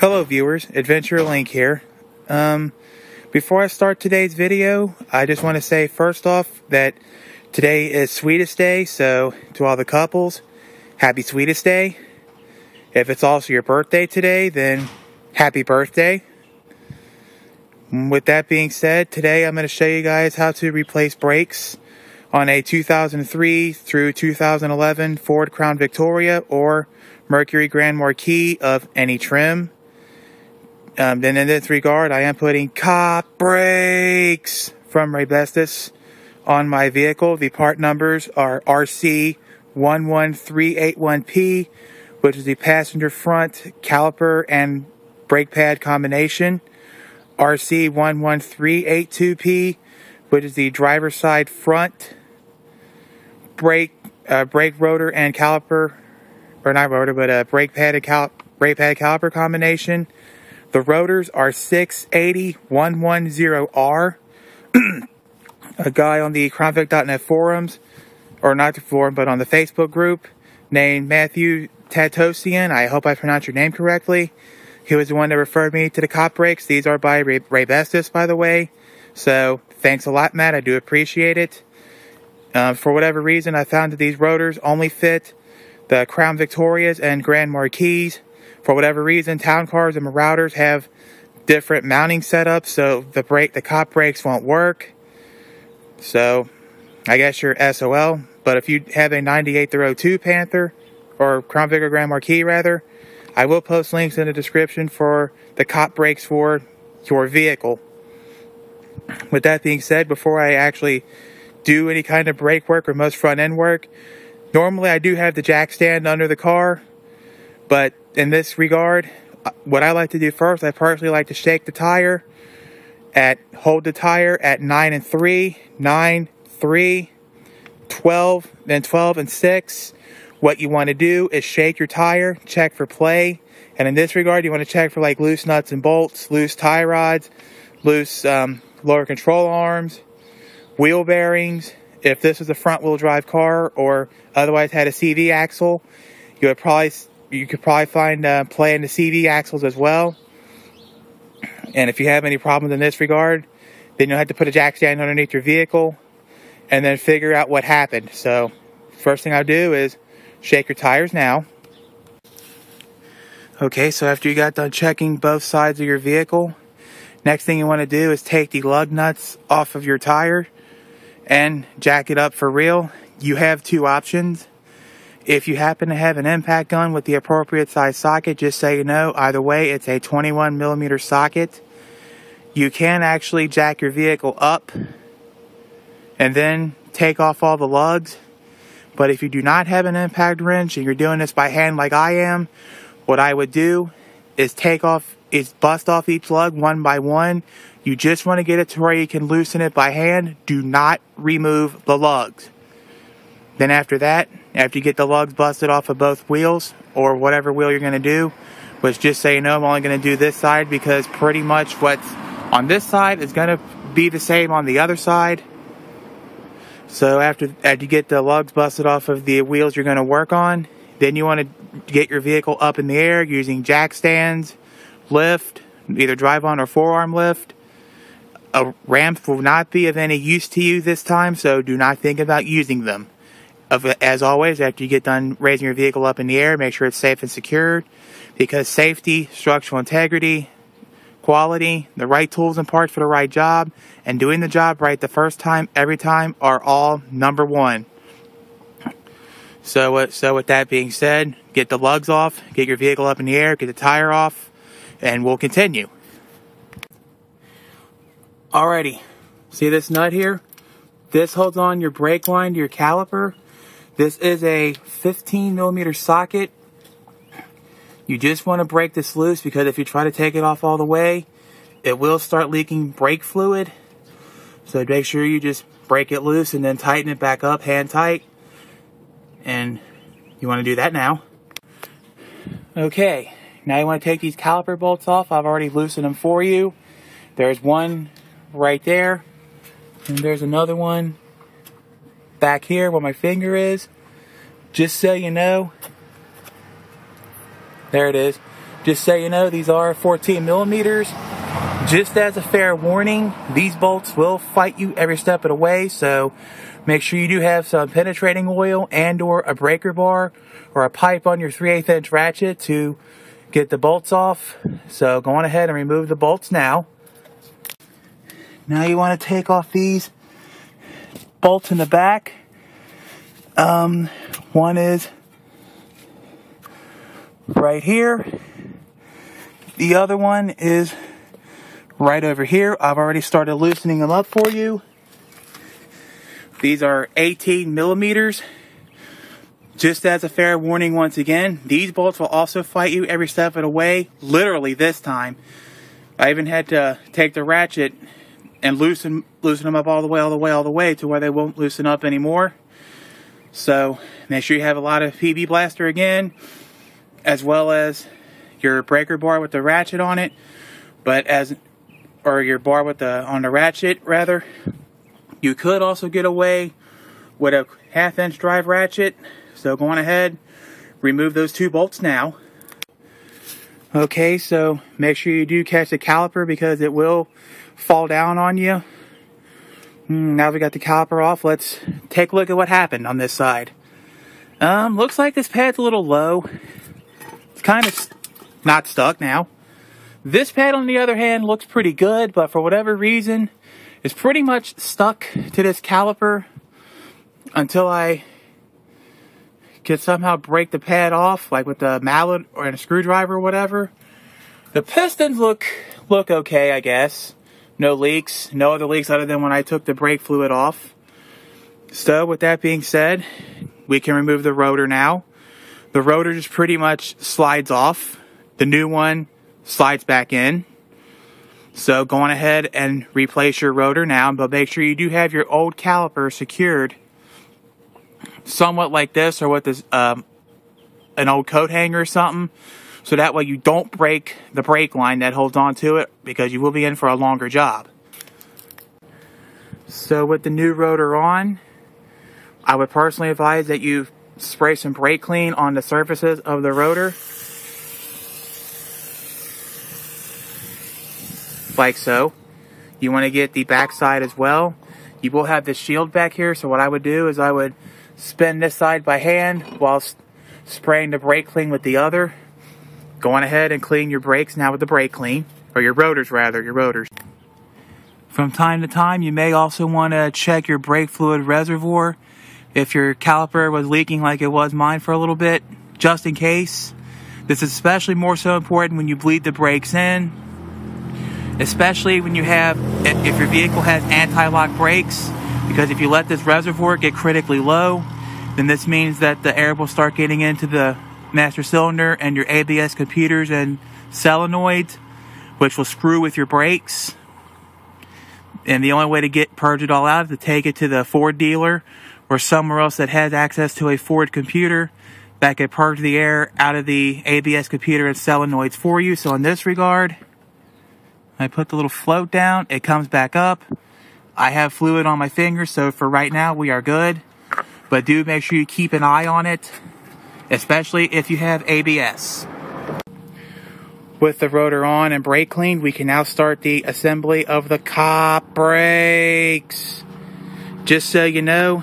Hello viewers, Adventure Link here. Before I start today's video, I just want to say first off that today is Sweetest Day, so to all the couples, happy Sweetest Day. If it's also your birthday today, then happy birthday. With that being said, today I'm going to show you guys how to replace brakes on a 2003 through 2011 Ford Crown Victoria or Mercury Grand Marquis of any trim. Then in this regard, I am putting cop brakes from Raybestos on my vehicle. The part numbers are RC11381P, which is the passenger front caliper and brake pad combination. RC11382P, which is the driver's side front brake rotor and caliper, or not rotor, but a brake pad caliper combination. The rotors are 680110R. A guy on the Crownvic.net forums, or not the forum, but on the Facebook group, named Matthew Tatosian, I hope I pronounced your name correctly, he was the one that referred me to the cop brakes. These are by Raybestos, by the way. So, thanks a lot, Matt. I do appreciate it. For whatever reason, I found that these rotors only fit the Crown Victorias and Grand Marquis. For whatever reason, Town Cars and Marauders have different mounting setups, so the cop brakes won't work. So, I guess you're SOL. But if you have a 9802 Panther, or Crown Vic or Grand Marquis rather, I will post links in the description for the cop brakes for your vehicle. With that being said, before I actually do any kind of brake work or most front end work, normally I do have the jack stand under the car, but in this regard, what I like to do first, I personally like to shake the tire, hold the tire at 9 and 3, 9, 3, 12, then 12 and 6. What you want to do is shake your tire, check for play, and in this regard, you want to check for like loose nuts and bolts, loose tie rods, loose lower control arms, wheel bearings. If this was a front-wheel drive car or otherwise had a CV axle, you could probably find play in the CV axles as well. And if you have any problems in this regard, then you'll have to put a jack stand underneath your vehicle and then figure out what happened. So, first thing I do is shake your tires now. Okay, so after you got done checking both sides of your vehicle, next thing you want to do is take the lug nuts off of your tire and jack it up for real. You have two options. If you happen to have an impact gun with the appropriate size socket, just so you know, either way, it's a 21mm socket. You can actually jack your vehicle up and then take off all the lugs. But if you do not have an impact wrench and you're doing this by hand like I am, what I would do is bust off each lug one by one. You just want to get it to where you can loosen it by hand. Do not remove the lugs. Then after that, after you get the lugs busted off of both wheels, or whatever wheel you're going to do, which just so you know, I'm only going to do this side because pretty much what's on this side is going to be the same on the other side. So after you get the lugs busted off of the wheels you're going to work on, then you want to get your vehicle up in the air using jack stands, lift, either drive-on or forearm lift. A ramp will not be of any use to you this time, so do not think about using them. As always, after you get done raising your vehicle up in the air, make sure it's safe and secured, because safety, structural integrity, quality, the right tools and parts for the right job, and doing the job right the first time, every time, are all number one. So with that being said, get the lugs off, get your vehicle up in the air, get the tire off, and we'll continue. Alrighty, see this nut here? This holds on your brake line to your caliper. This is a 15mm socket. You just want to break this loose, because if you try to take it off all the way, it will start leaking brake fluid. So make sure you just break it loose and then tighten it back up hand tight. And you want to do that now. Okay, now you want to take these caliper bolts off. I've already loosened them for you. There's one right there, and there's another one back here where my finger is. Just so you know, there it is. Just so you know, these are 14 millimeters. Just as a fair warning, these bolts will fight you every step of the way, so make sure you do have some penetrating oil and or a breaker bar or a pipe on your 3/8" ratchet to get the bolts off. So go on ahead and remove the bolts now. Now you want to take off these bolts in the back. One is right here. The other one is right over here. I've already started loosening them up for you. These are 18 millimeters. Just as a fair warning once again, these bolts will also fight you every step of the way, literally this time. I even had to take the ratchet and loosen them up all the way to where they won't loosen up anymore. So make sure you have a lot of PB Blaster again, as well as your breaker bar with the ratchet on it, or your bar with the on the ratchet rather. You could also get away with a 1/2" drive ratchet, so go on ahead, remove those two bolts now. Okay, so make sure you do catch the caliper because it will fall down on you. Now we got the caliper off, let's take a look at what happened on this side. Looks like this pad's a little low. It's kind of not stuck now. This pad, on the other hand, looks pretty good, but for whatever reason, it's pretty much stuck to this caliper until I could somehow break the pad off, like with a mallet or a screwdriver or whatever. The pistons look okay, I guess. No leaks, no other leaks other than when I took the brake fluid off. So with that being said, we can remove the rotor now. The rotor just pretty much slides off. The new one slides back in. So go on ahead and replace your rotor now, but make sure you do have your old caliper secured somewhat like this, or with this an old coat hanger or something, so that way you don't break the brake line that holds on to it, because you will be in for a longer job. So with the new rotor on, I would personally advise that you spray some brake clean on the surfaces of the rotor, like so. You want to get the back side as well. You will have the shield back here, so what I would do is I would spin this side by hand whilst spraying the brake clean with the other. Go on ahead and clean your brakes now with the brake clean, or your rotors rather, your rotors. From time to time, you may also want to check your brake fluid reservoir if your caliper was leaking like it was mine for a little bit, just in case. This is especially more so important when you bleed the brakes in. Especially when you have, if your vehicle has anti-lock brakes, because if you let this reservoir get critically low, then this means that the air will start getting into the master cylinder and your ABS computers and solenoids, which will screw with your brakes. And the only way to purge it all out is to take it to the Ford dealer or somewhere else that has access to a Ford computer that could purge the air out of the ABS computer and solenoids for you. So in this regard, I put the little float down, it comes back up. I have fluid on my fingers, so for right now we are good. But do make sure you keep an eye on it, especially if you have ABS. With the rotor on and brake clean, we can now start the assembly of the cop brakes. Just so you know,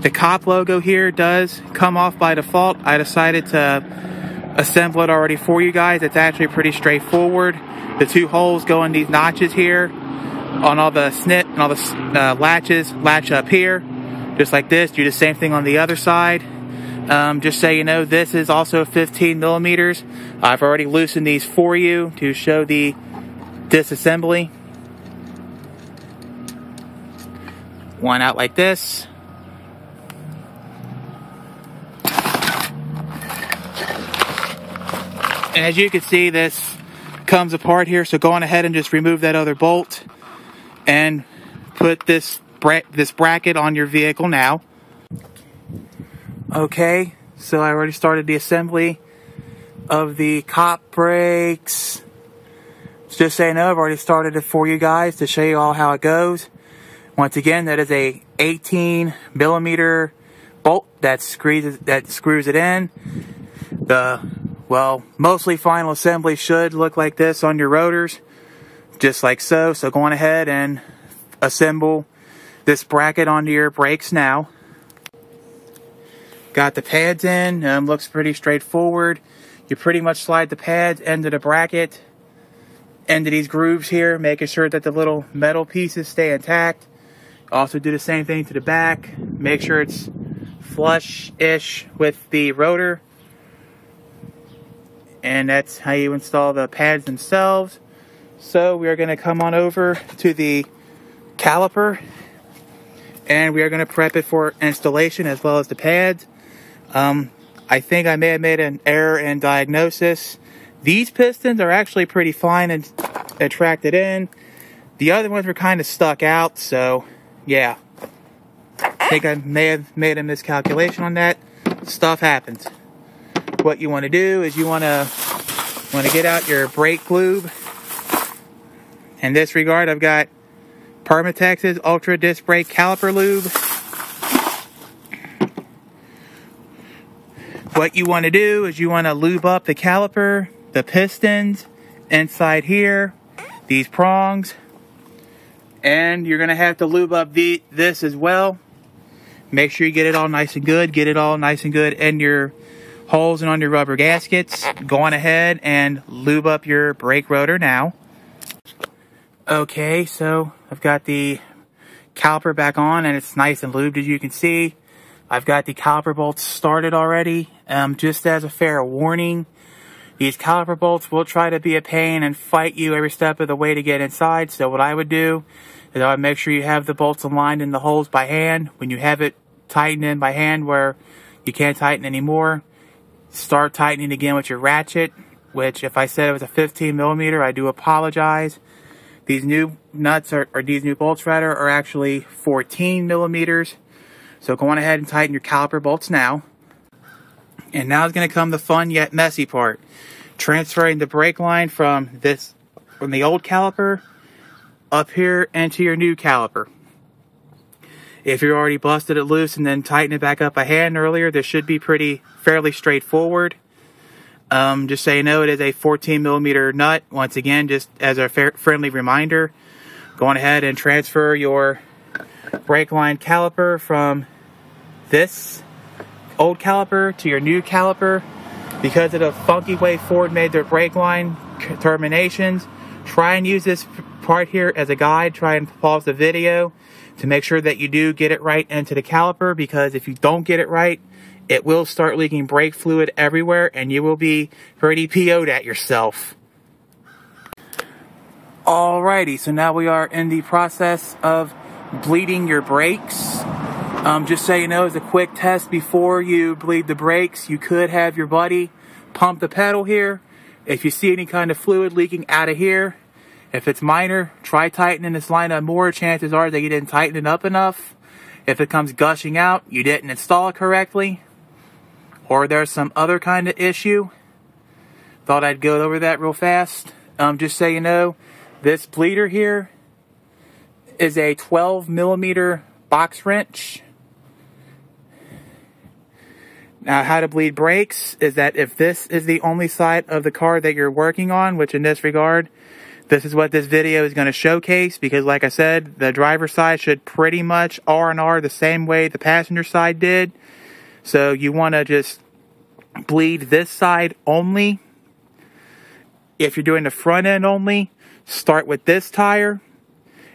the cop logo here does come off by default. I decided to assemble it already for you guys. It's actually pretty straightforward. The two holes go in these notches here on all the snip and all the latches latch up here, just like this. Do the same thing on the other side. Just so you know, this is also 15 millimeters. I've already loosened these for you to show the disassembly. One out like this. And as you can see, this comes apart here, so go on ahead and just remove that other bolt and put this bracket on your vehicle now. Okay, so I already started the assembly of the cop brakes. Just so you know, I've already started it for you guys to show you all how it goes. Once again, that is a 18 millimeter bolt that screws it in. The Well, mostly final assembly should look like this on your rotors, just like so. So go on ahead and assemble this bracket onto your brakes now. Got the pads in, looks pretty straightforward. You pretty much slide the pads into the bracket, into these grooves here, making sure that the little metal pieces stay intact. Also do the same thing to the back, make sure it's flush-ish with the rotor. And that's how you install the pads themselves. So we are going to come on over to the caliper, and we are going to prep it for installation as well as the pads. I think I may have made an error in diagnosis. These pistons are actually pretty fine and attracted in. The other ones were kind of stuck out, so yeah. I think I may have made a miscalculation on that. Stuff happens. What you want to do is you want to get out your brake lube. In this regard, I've got Permatex's Ultra Disc Brake Caliper Lube. What you want to do is you want to lube up the caliper, the pistons, inside here, these prongs, and you're going to have to lube up this as well. Make sure you get it all nice and good, in your holes and on your rubber gaskets. Go on ahead and lube up your brake rotor now. Okay, so I've got the caliper back on and it's nice and lubed, as you can see. I've got the caliper bolts started already. Just as a fair warning, these caliper bolts will try to be a pain and fight you every step of the way to get inside. So what I would do is I would make sure you have the bolts aligned in the holes by hand. When you have it tightened in by hand where you can't tighten anymore, start tightening again with your ratchet, which if I said it was a 15 millimeter, I do apologize. These new nuts are actually 14 millimeters. So go on ahead and tighten your caliper bolts now. And now is going to come the fun yet messy part. Transferring the brake line from the old caliper up here into your new caliper. If you already busted it loose and then tightened it back up by hand earlier, this should be fairly straightforward. Just so you know, it is a 14 millimeter nut. Once again, just as a friendly reminder, go on ahead and transfer your brake line caliper from this old caliper to your new caliper. Because of the funky way Ford made their brake line terminations, try and use this part here as a guide. Try and pause the video to make sure that you do get it right into the caliper, because if you don't get it right, it will start leaking brake fluid everywhere and you will be pretty PO'd at yourself. Alrighty, so now we are in the process of bleeding your brakes. Just so you know, as a quick test before you bleed the brakes, you could have your buddy pump the pedal here. If you see any kind of fluid leaking out of here, if it's minor, try tightening this line up more. Chances are that you didn't tighten it up enough. If it comes gushing out, you didn't install it correctly, or there's some other kind of issue. Thought I'd go over that real fast. Just so you know, this bleeder here is a 12 millimeter box wrench. Now, how to bleed brakes is that if this is the only side of the car that you're working on, which in this regard, this is what this video is going to showcase, because like I said, the driver's side should pretty much R&R the same way the passenger side did. So you want to just bleed this side only. If you're doing the front end only, start with this tire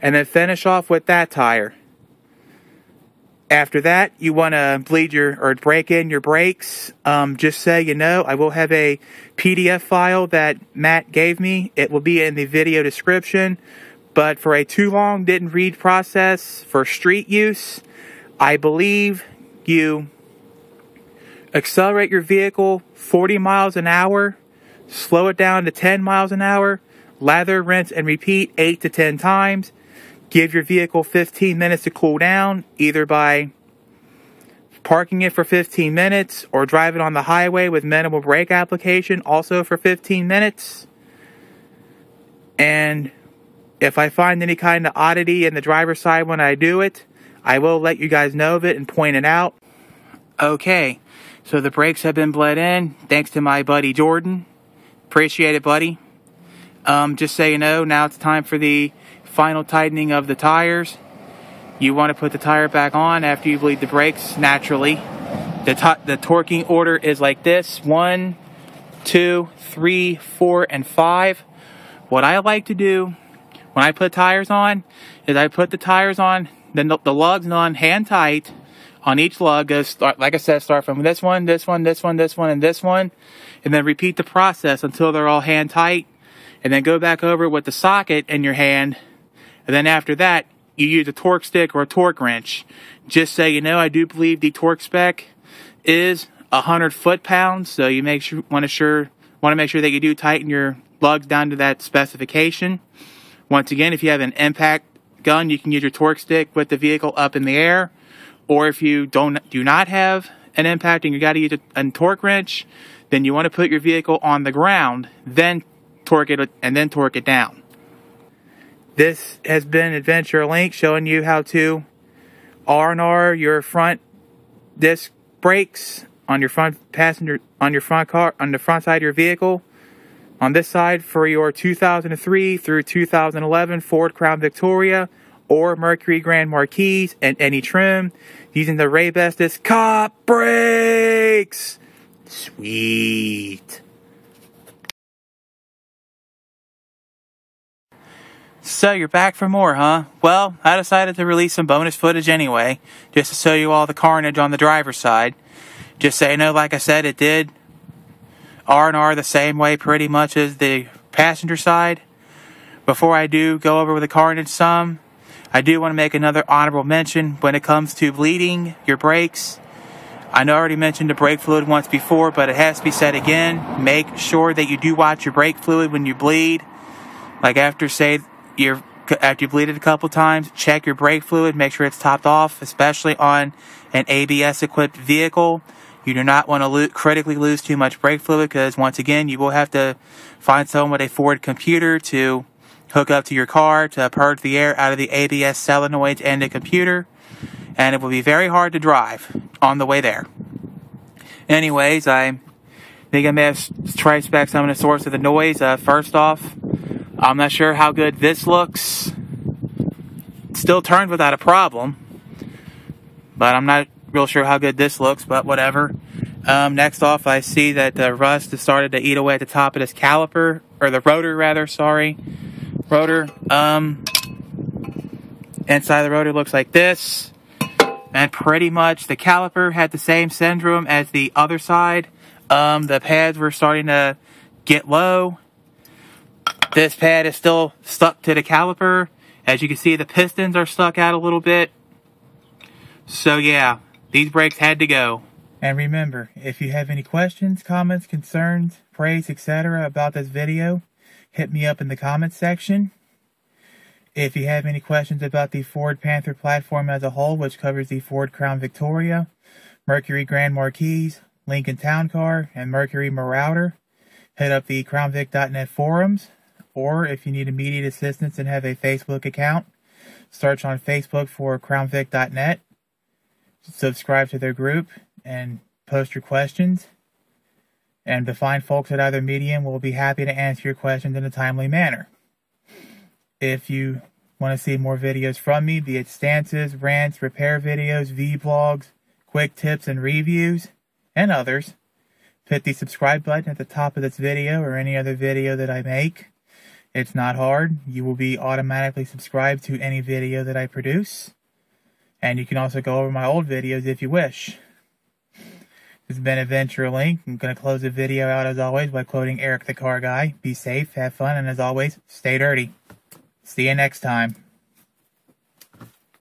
and then finish off with that tire. After that, you want to bleed or break in your brakes. Just so you know, I will have a PDF file that Matt gave me. It will be in the video description. But for a too long didn't read process for street use, I believe you accelerate your vehicle 40 miles an hour, slow it down to 10 miles an hour, lather, rinse, and repeat 8 to 10 times. Give your vehicle 15 minutes to cool down, either by parking it for 15 minutes or drive it on the highway with minimal brake application, also for 15 minutes. And if I find any kind of oddity in the driver's side when I do it, I will let you guys know of it and point it out. Okay, So the brakes have been bled in, thanks to my buddy Jordan. Appreciate it, buddy. Just so you know, now it's time for the final tightening of the tires. You want to put the tire back on after you bleed the brakes, naturally. The torquing order is like this: 1, 2, 3, 4, and 5. What I like to do when I put tires on is I put the tires on, then the lugs on hand tight. On each lug, goes, like I said, start from this one, this one, this one, this one, and this one, and then repeat the process until they're all hand tight, and then go back over with the socket in your hand, and then after that, you use a torque stick or a torque wrench. Just so you know, I do believe the torque spec is 100 foot-pounds, so you want to make sure that you do tighten your lugs down to that specification. Once again, if you have an impact gun, you can use your torque stick with the vehicle up in the air, or if you do not have an impact and you got to use a torque wrench, then you want to put your vehicle on the ground, then torque it, and then torque it down. This has been Adventure Link, showing you how to R&R your front disc brakes on your front on the front side of your vehicle. On this side for your 2003 through 2011 Ford Crown Victoria or Mercury Grand Marquis and any trim, using the Raybestos cop brakes. Sweet. So you're back for more, huh? Well, I decided to release some bonus footage anyway, just to show you all the carnage on the driver's side. Just so you know, like I said, it did R&R the same way pretty much as the passenger side. Before I do go over with the carnage some, I do want to make another honorable mention when it comes to bleeding your brakes. I know I already mentioned the brake fluid once before, but it has to be said again. Make sure that you do watch your brake fluid when you bleed. Like after, say, after you bleed it a couple times, check your brake fluid, make sure it's topped off, especially on an ABS equipped vehicle. You do not want to critically lose too much brake fluid, because once again, you will have to find someone with a Ford computer to hook up to your car to purge the air out of the ABS solenoids and the computer, and it will be very hard to drive on the way there. Anyways, I think I may have traced back some of the source of the noise. First off, I'm not sure how good this looks. Still turned without a problem, but I'm not real sure how good this looks, but whatever. Next off, I see that the rust has started to eat away at the top of this caliper, or the rotor rather, sorry. Rotor. Inside the rotor looks like this. And pretty much the caliper had the same syndrome as the other side. The pads were starting to get low. This pad is still stuck to the caliper. As you can see, the pistons are stuck out a little bit. So yeah, these brakes had to go. And remember, if you have any questions, comments, concerns, praise, etc. about this video, hit me up in the comments section. If you have any questions about the Ford Panther platform as a whole, which covers the Ford Crown Victoria, Mercury Grand Marquis, Lincoln Town Car, and Mercury Marauder, hit up the Crownvic.net forums. Or if you need immediate assistance and have a Facebook account, search on Facebook for Crownvic.net, subscribe to their group, and post your questions. And the fine folks at either medium will be happy to answer your questions in a timely manner. If you want to see more videos from me, be it stances, rants, repair videos, vlogs, quick tips and reviews, and others, hit the subscribe button at the top of this video or any other video that I make. It's not hard. You will be automatically subscribed to any video that I produce. And you can also go over my old videos if you wish. This has been Adventure Link. I'm going to close the video out as always by quoting Eric the Car Guy. Be safe, have fun, and as always, stay dirty. See you next time.